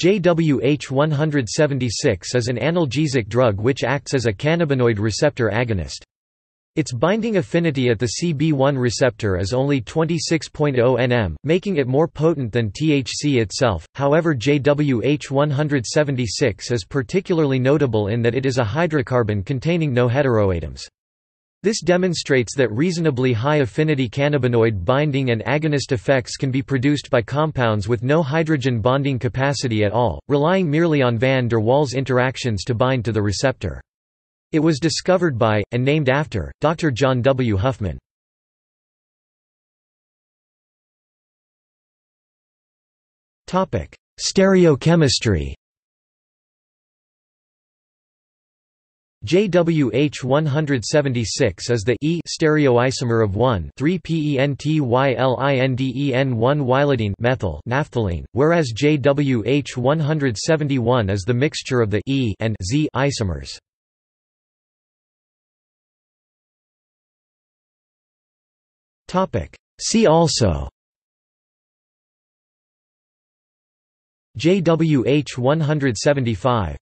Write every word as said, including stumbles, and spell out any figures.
J W H one seventy-six is an analgesic drug which acts as a cannabinoid receptor agonist. Its binding affinity at the C B one receptor is only twenty-six point zero nanometers, making it more potent than T H C itself. However, J W H one seventy-six is particularly notable in that it is a hydrocarbon containing no heteroatoms. This demonstrates that reasonably high-affinity cannabinoid binding and agonist effects can be produced by compounds with no hydrogen bonding capacity at all, relying merely on van der Waals interactions to bind to the receptor. It was discovered by, and named after, Doctor John W. Huffman. Stereochemistry. J W H one seventy-six is the E stereoisomer of one,three pentylindene one-wylidene naphthalene, whereas J W H one seventy-one is the mixture of the E and Z isomers. See also J W H one seventy-five.